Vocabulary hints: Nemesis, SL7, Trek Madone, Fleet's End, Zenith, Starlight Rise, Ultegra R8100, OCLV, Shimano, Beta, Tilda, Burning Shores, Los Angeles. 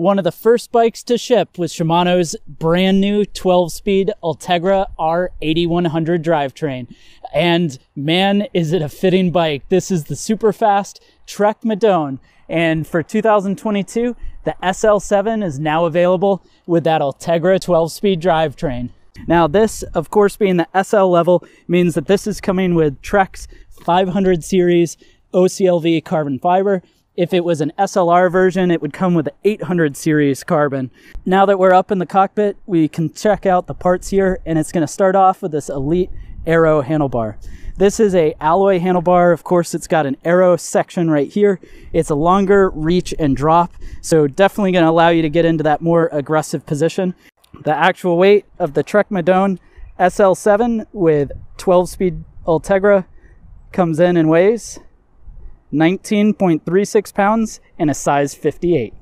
One of the first bikes to ship was Shimano's brand new 12-speed Ultegra R8100 drivetrain. And man, is it a fitting bike. This is the super fast Trek Madone. And for 2022, the SL7 is now available with that Ultegra 12-speed drivetrain. Now this, of course, being the SL level, means that this is coming with Trek's 500 series OCLV carbon fiber. If it was an SLR version, it would come with the 800 series carbon. Now that we're up in the cockpit, we can check out the parts here, and it's going to start off with this Elite Aero handlebar. This is an alloy handlebar. Of course, it's got an aero section right here. It's a longer reach and drop, so definitely going to allow you to get into that more aggressive position. The actual weight of the Trek Madone SL7 with 12-speed Ultegra comes in and weighs 19.36 pounds and a size 58.